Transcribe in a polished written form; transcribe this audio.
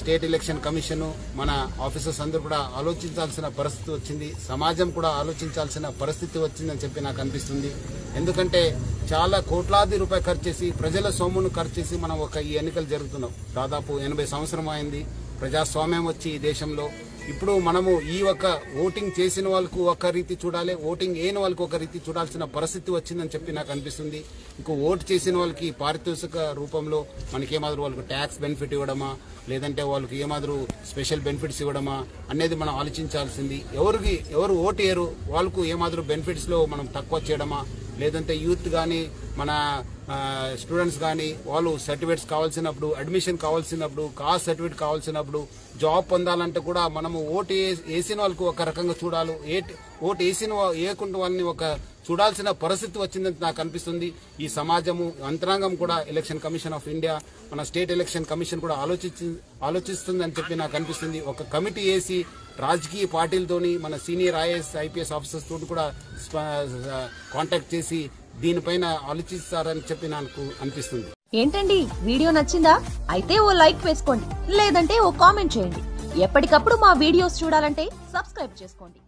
State election commission మన officers అందరూ కూడా ఆలోచించాల్సిన పరిస్థితి వచ్చింది, సమాజం కూడా ఆలోచించాల్సిన పరిస్థితి వచ్చిందని చెప్పి నాకు అనిపిస్తుంది. ఎందుకంటే చాలా కోట్లాది రూపాయలు ఖర్చు చేసి, ప్రజల సొమ్మును ఖర్చు చేసి మనం ఒక ఈ ఎన్నికలు జరుగుతున్నాం. దాదాపు 80 సంవత్సరం అయింది ప్రజాస్వామ్యం వచ్చి ఈ దేశంలో. ఇప్పుడు మనము ఈ ఒక్క ఓటింగ్ చేసిన వాళ్ళకు ఒక రీతి చూడాలి, ఓటింగ్ అయిన వాళ్ళకు ఒక రీతి చూడాల్సిన పరిస్థితి వచ్చిందని చెప్పి నాకు అనిపిస్తుంది. ఇంకో ఓటు చేసిన వాళ్ళకి పారితోషిక రూపంలో మనకేమాదిరి వాళ్ళకి ట్యాక్స్ బెనిఫిట్ ఇవ్వడమా, లేదంటే వాళ్ళకి ఏమాదిరి స్పెషల్ బెనిఫిట్స్ ఇవ్వడమా అనేది మనం ఆలోచించాల్సింది. ఎవరు ఓటు వేయరు వాళ్ళకు ఏమాదిరి బెనిఫిట్స్లో మనం తక్కువ చేయడమా, లేదంటే యూత్ కానీ మన స్టూడెంట్స్ కానీ వాళ్ళు సర్టిఫికేట్స్ కావాల్సినప్పుడు, అడ్మిషన్ కావాల్సినప్పుడు, కాస్ట్ సర్టిఫికేట్ కావాల్సినప్పుడు, జాబ్ పొందాలంటే కూడా మనము ఓటు వేసిన వాళ్ళకు ఒక రకంగా చూడాలి, ఓటు వేసిన వేయకుండా వాళ్ళని ఒక చూడాల్సిన పరిస్థితి వచ్చిందని నాకు అనిపిస్తుంది. ఈ సమాజము యంత్రాంగం కూడా ఎలక్షన్ కమిషన్ ఆఫ్ ఇండియా, మన స్టేట్ ఎలక్షన్ కమిషన్ కూడా ఆలోచిస్తుందని చెప్పి నాకు అనిపిస్తుంది. ఒక కమిటీ వేసి రాజకీయ పార్టీలతోని, మన సీనియర్ IAS IPS ఆఫీసర్స్ తోటి కూడా కాంటాక్ట్ చేసి దీనిపైన ఆలోచిస్తారని చెప్పి నాకు అనిపిస్తుంది. ఏంటండి, వీడియో నచ్చిందా? అయితే ఓ లైక్ వేసుకోండి, లేదంటే ఓ కామెంట్ చేయండి. ఎప్పటికప్పుడు మా వీడియోస్ చూడాలంటే సబ్స్క్రైబ్ చేసుకోండి.